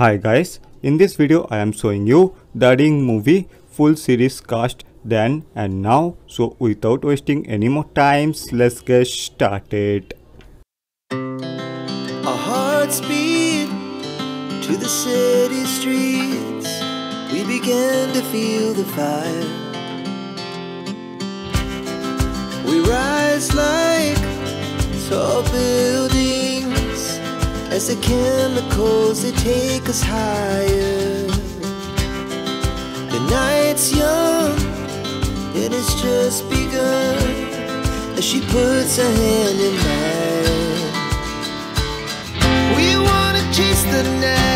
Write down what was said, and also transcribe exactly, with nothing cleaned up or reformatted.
Hi guys, in this video I am showing you The Ring movie full series cast then and now. So without wasting any more times, let's get started. Our hearts beat to the city streets, we began to feel the fire. We rise like tall buildings as the chemicals they take us higher. The night's young, it has just begun, as she puts her hand in mine. We wanna chase the night.